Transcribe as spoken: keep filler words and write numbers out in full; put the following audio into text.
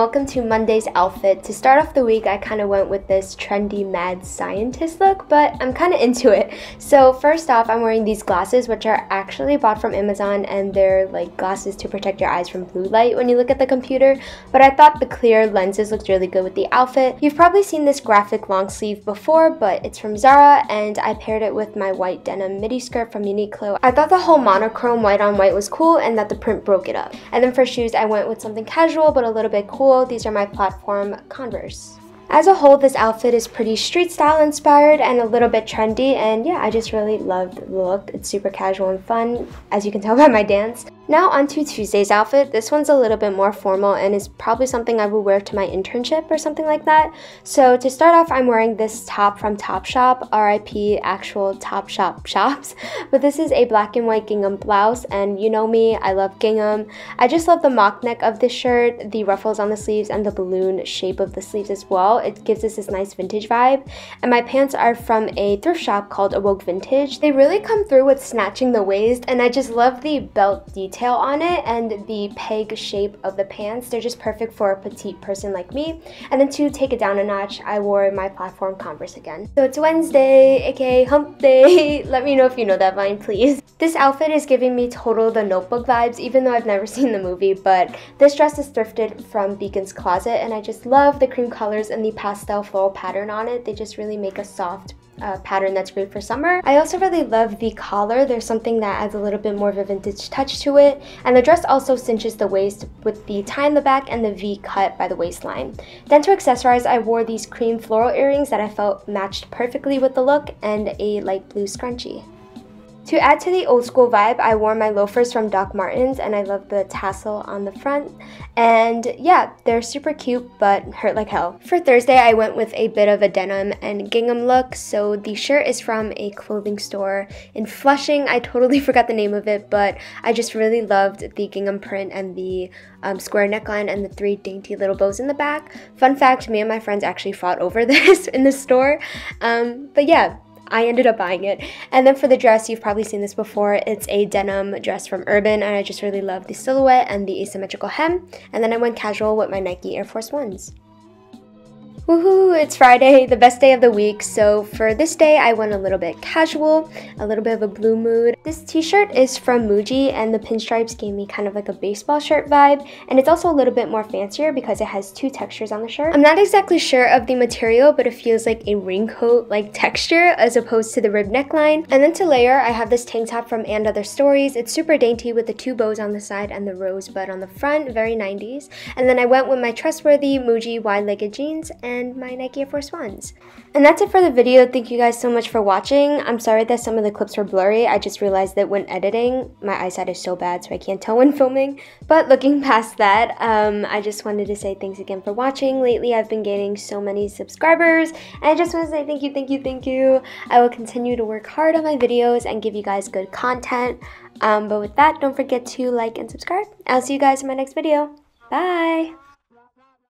welcome to Monday's outfit. To start off the week, I kind of went with this trendy mad scientist look, but I'm kind of into it. So first off, I'm wearing these glasses, which are actually bought from Amazon, and they're like glasses to protect your eyes from blue light when you look at the computer, but I thought the clear lenses looked really good with the outfit. You've probably seen this graphic long sleeve before, but it's from Zara, and I paired it with my white denim midi skirt from Uniqlo. I thought the whole monochrome white on white was cool and that the print broke it up. And then for shoes, I went with something casual but a little bit cool. These are my platform Converse. As a whole, this outfit is pretty street style inspired and a little bit trendy, and yeah, I just really loved the look. It's super casual and fun, as you can tell by my dance. Now on to Tuesday's outfit. This one's a little bit more formal and is probably something I would wear to my internship or something like that. So to start off, I'm wearing this top from Topshop, R I P actual Topshop shops. But this is a black and white gingham blouse, and you know me, I love gingham. I just love the mock neck of this shirt, the ruffles on the sleeves, and the balloon shape of the sleeves as well. It gives us this nice vintage vibe. And my pants are from a thrift shop called Awoke Vintage. They really come through with snatching the waist, and I just love the belt detail on it and the peg shape of the pants. They're just perfect for a petite person like me. And then to take it down a notch, I wore my platform Converse again. So it's Wednesday, aka hump day. Let me know if you know that line, please. This outfit is giving me total The Notebook vibes, even though I've never seen the movie, but this dress is thrifted from Beacon's Closet, and I just love the cream colors and the pastel floral pattern on it. They just really make a soft Uh, pattern that's great for summer. I also really love the collar. There's something that adds a little bit more of a vintage touch to it, and the dress also cinches the waist with the tie in the back and the V cut by the waistline. Then to accessorize, I wore these cream floral earrings that I felt matched perfectly with the look, and a light blue scrunchie. To add to the old school vibe, I wore my loafers from Doc Martens, and I love the tassel on the front. And yeah, they're super cute, but hurt like hell. For Thursday, I went with a bit of a denim and gingham look. So the shirt is from a clothing store in Flushing. I totally forgot the name of it, but I just really loved the gingham print and the um, square neckline and the three dainty little bows in the back. Fun fact, me and my friends actually fought over this in the store. Um, but yeah. I ended up buying it. And then for the dress, you've probably seen this before. It's a denim dress from Urban, and I just really love the silhouette and the asymmetrical hem. And then I went casual with my Nike Air Force Ones. Woohoo, it's Friday, the best day of the week. So for this day, I went a little bit casual, a little bit of a blue mood. This t-shirt is from Muji, and the pinstripes gave me kind of like a baseball shirt vibe, and it's also a little bit more fancier because it has two textures on the shirt. I'm not exactly sure of the material, but it feels like a raincoat-like texture as opposed to the rib neckline. And then to layer, I have this tank top from And Other Stories. It's super dainty with the two bows on the side and the rosebud on the front, very nineties. And then I went with my trustworthy Muji wide-legged jeans and and my Nike Air Force Ones. And that's it for the video. Thank you guys so much for watching. I'm sorry that some of the clips were blurry. I just realized that when editing, my eyesight is so bad, so I can't tell when filming. But looking past that, um, I just wanted to say thanks again for watching. Lately, I've been gaining so many subscribers, and I just want to say thank you, thank you, thank you. I will continue to work hard on my videos and give you guys good content. Um, but with that, don't forget to like and subscribe. I'll see you guys in my next video. Bye!